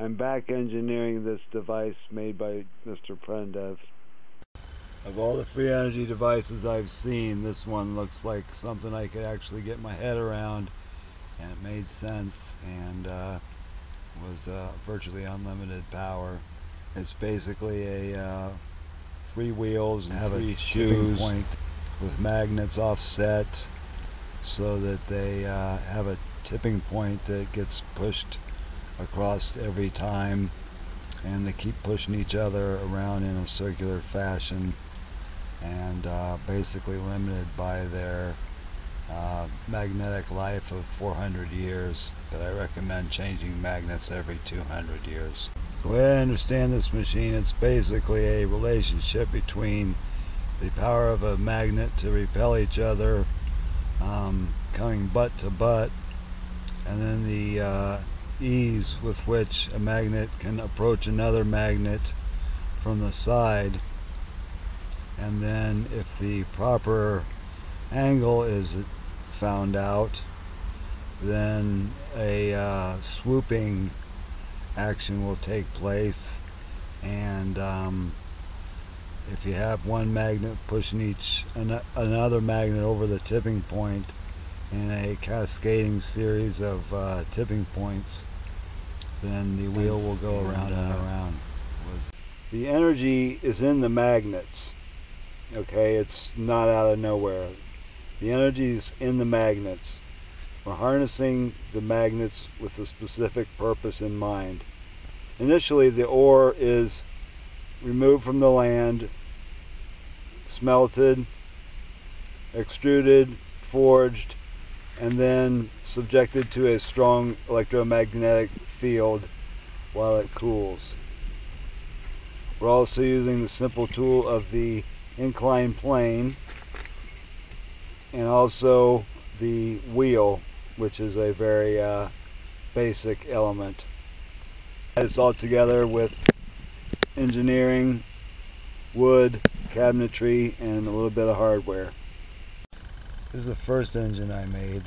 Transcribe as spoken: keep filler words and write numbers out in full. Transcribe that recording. I'm back engineering this device made by Mister Parendev. Of all the free energy devices I've seen, this one looks like something I could actually get my head around, and it made sense, and uh, was uh, virtually unlimited power. It's basically a uh, three wheels and have three a shoes point with magnets offset so that they uh, have a tipping point that gets pushed across every time, and they keep pushing each other around in a circular fashion, and uh, basically limited by their uh, magnetic life of four hundred years, but I recommend changing magnets every two hundred years. The way I understand this machine, it's basically a relationship between the power of a magnet to repel each other, um, coming butt to butt, and then the uh, ease with which a magnet can approach another magnet from the side, and then if the proper angle is found out, then a uh, swooping action will take place, and um, if you have one magnet pushing each an another magnet over the tipping point in a cascading series of uh, tipping points, then the wheel will go around and around. The energy is in the magnets, okay? It's not out of nowhere. The energy is in the magnets. We're harnessing the magnets with a specific purpose in mind. Initially, the ore is removed from the land, smelted, extruded, forged, and then subjected to a strong electromagnetic field while it cools. We're also using the simple tool of the inclined plane and also the wheel, which is a very uh, basic element. It's all together with engineering, wood, cabinetry, and a little bit of hardware. This is the first engine I made.